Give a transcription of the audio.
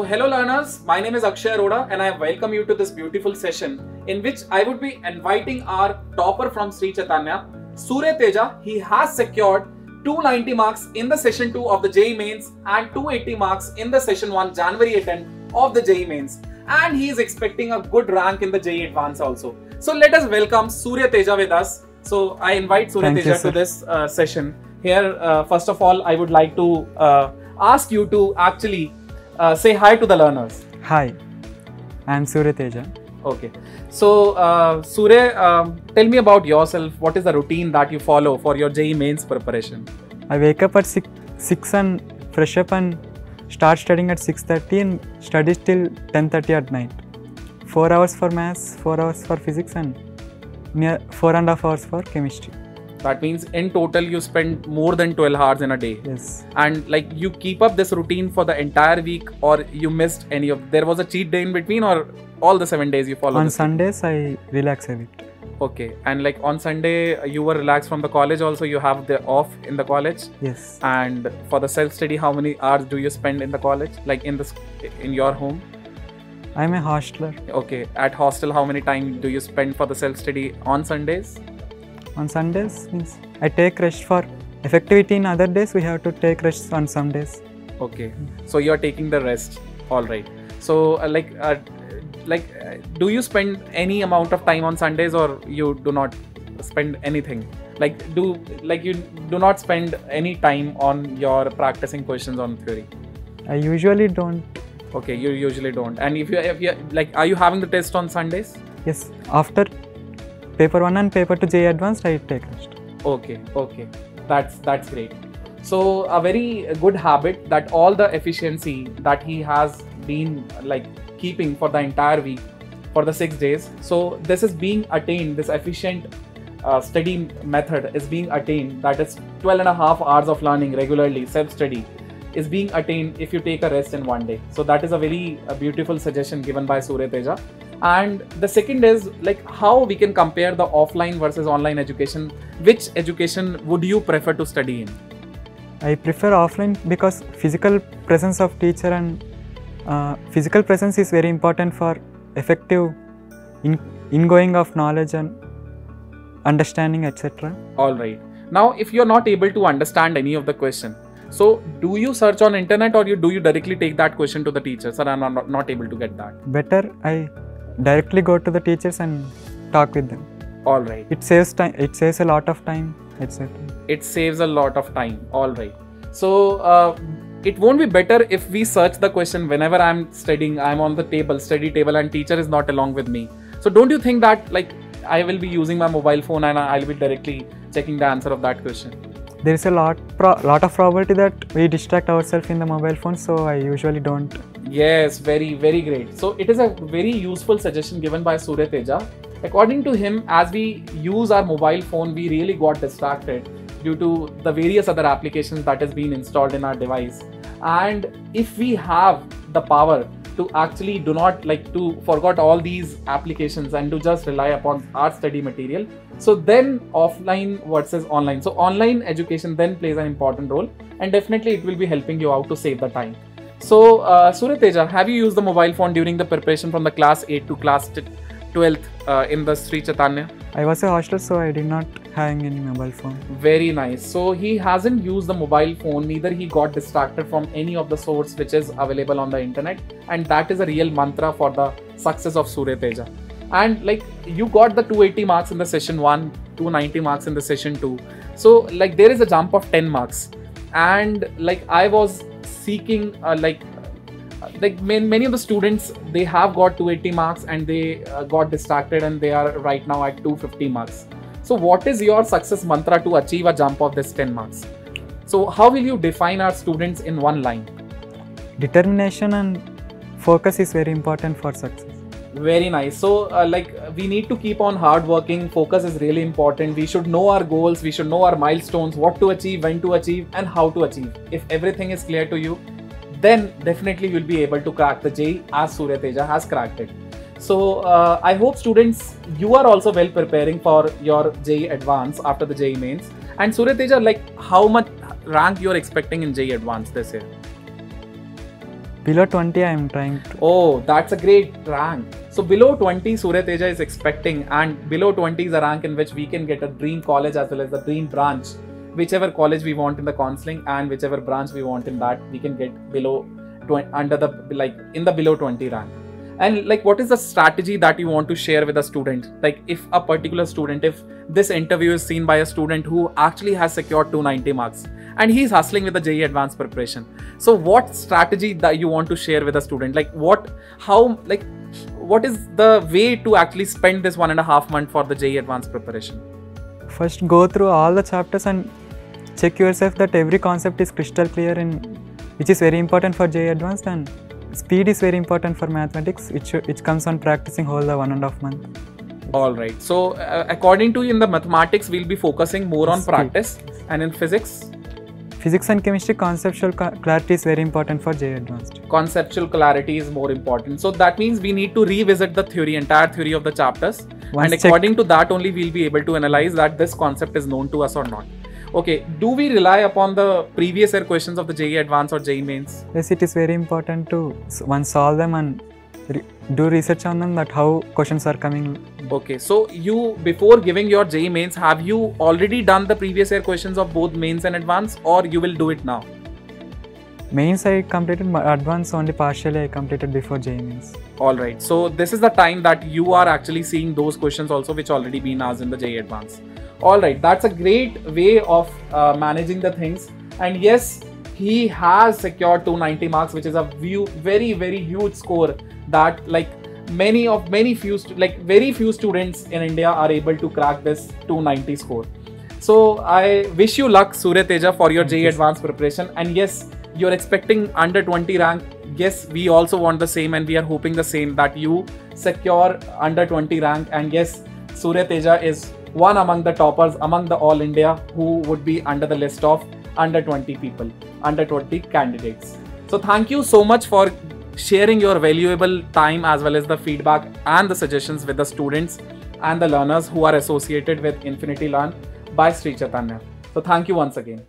So hello learners, my name is Akshay Roda and I welcome you to this beautiful session in which I would be inviting our topper from Sri Chaitanya, Surya Teja. He has secured 290 marks in the session 2 of the JEE mains and 280 marks in the session 1 January attempt of the JEE mains, and he is expecting a good rank in the JEE Advanced also. So let us welcome Surya Teja with us. So I invite Surya Teja to this session. Here, first of all, I would like to ask you to actually say hi to the learners. Hi, I am Surya Teja. Okay. So, Surya, tell me about yourself. What is the routine that you follow for your JEE mains preparation? I wake up at 6 and fresh up and start studying at 6:30 and study till 10:30 at night. 4 hours for maths, 4 hours for physics and near 4.5 hours for chemistry. That means in total you spend more than 12 hours in a day. Yes. And like you keep up this routine for the entire week, or you missed any of, there was a cheat day in between, or all the 7 days you follow? On Sundays I relax a bit. Okay. And like on Sunday you were relaxed from the college also, you have the off in the college? Yes. And for the self-study, how many hours do you spend in the college, like in your home? I'm a hostler. Okay. At hostel, how many time do you spend for the self-study on Sundays? On Sundays means I take rest for effectivity. In other days we have to take rest on some days. Okay, so you are taking the rest. All right. So do you spend any amount of time on Sundays, or you do not spend anything? You do not spend any time on your practicing questions on theory? I usually don't. Okay, you usually don't. And if you like, are you having the test on Sundays? Yes, after Paper 1 and Paper 2 JEE Advanced, I take rest. Okay, okay. That's great. So a very good habit that all the efficiency that he has been like keeping for the entire week, for the 6 days. So this is being attained, this efficient study method is being attained. That is 12.5 hours of learning regularly, self-study is being attained if you take a rest in 1 day. So that is a very beautiful suggestion given by Surya Teja. And the second is like how we can compare the offline versus online education. Which education would you prefer to study in? I prefer offline because physical presence of teacher and physical presence is very important for effective ingoing of knowledge and understanding, etc. All right. Now, if you're not able to understand any of the question, so do you search on internet, or do you directly take that question to the teacher? Sir, I'm not able to get that. Better I directly go to the teachers and talk with them. All right. It saves time. It saves a lot of time, etc. It saves a lot of time. All right. So it won't be better if we search the question whenever I'm studying. I'm on the study table, and teacher is not along with me. So don't you think that like I will be using my mobile phone and I'll be directly checking the answer of that question? There is a lot of probability that we distract ourselves in the mobile phone. So I usually don't. Yes, very, very great. So it is a very useful suggestion given by Surya Teja. According to him, as we use our mobile phone, we really got distracted due to the various other applications that has been installed in our device. And if we have the power to actually do not like to forget all these applications and to just rely upon our study material, so then offline versus online. So online education then plays an important role, and definitely it will be helping you out to save the time. So, Surya Teja, have you used the mobile phone during the preparation from the class 8 to class 12th in the Sri Chaitanya? I was a hostler, so I did not have any mobile phone. Very nice. So, he hasn't used the mobile phone, neither he got distracted from any of the source which is available on the internet. And that is a real mantra for the success of Surya Teja. And like you got the 280 marks in the session 1, 290 marks in the session 2. So, like there is a jump of 10 marks. And like I was seeking many of the students, they have got 280 marks and they got distracted and they are right now at 250 marks. So what is your success mantra to achieve a jump of this 10 marks? So how will you define our students in one line? Determination and focus is very important for success. Very nice. So we need to keep on hard working. Focus is really important. We should know our goals. We should know our milestones, what to achieve, when to achieve and how to achieve. If everything is clear to you, then definitely you'll be able to crack the JEE as Surya Teja has cracked it. So I hope students, you are also well preparing for your JEE Advanced after the JEE mains. And Surya Teja, like how much rank you're expecting in JEE Advanced this year? Below 20, I am trying to. Oh, that's a great rank. So below 20, Surya Teja is expecting, and below 20 is a rank in which we can get a dream college as well as the dream branch. Whichever college we want in the counseling and whichever branch we want in that, we can get below 20, under the, like, in the below 20 rank. And like, what is the strategy that you want to share with a student? Like, if a particular student, if this interview is seen by a student who actually has secured 290 marks and he's hustling with the JEE Advanced preparation. So what strategy that you want to share with a student? Like what is the way to actually spend this 1.5 months for the JEE Advanced preparation? First, go through all the chapters and check yourself that every concept is crystal clear, and which is very important for JEE Advanced, and speed is very important for mathematics, which comes on practicing whole the 1.5 months. Alright, so according to you, in the mathematics we'll be focusing more on speed. Practice, and in physics? Physics and chemistry, conceptual clarity is very important for JEE Advanced. Conceptual clarity is more important. So that means we need to revisit the theory, entire theory of the chapters. And according to that only we'll be able to analyze that this concept is known to us or not. Okay, do we rely upon the previous year questions of the JEE Advanced or JEE Mains? Yes, it is very important to solve them and do research on them, that how questions are coming. Okay, so you, before giving your JEE Mains, have you already done the previous year questions of both Mains and Advanced, or you will do it now? Mains I completed, Advanced only partially I completed before JEE Mains. Alright, so this is the time that you are actually seeing those questions also which already been asked in the JEE Advanced. Alright, that's a great way of managing the things, and yes, he has secured 290 marks, which is a very, very huge score that like very few students in India are able to crack this 290 score. So I wish you luck, Surya Teja, for your JEE Advanced preparation, and yes, you're expecting under 20 rank. Yes, we also want the same, and we are hoping the same, that you secure under 20 rank, and yes, Surya Teja is one among the toppers among the all India who would be under the list of under 20 people, under 20 candidates. So thank you so much for sharing your valuable time as well as the feedback and the suggestions with the students and the learners who are associated with Infinity Learn by Sri Chaitanya. So thank you once again.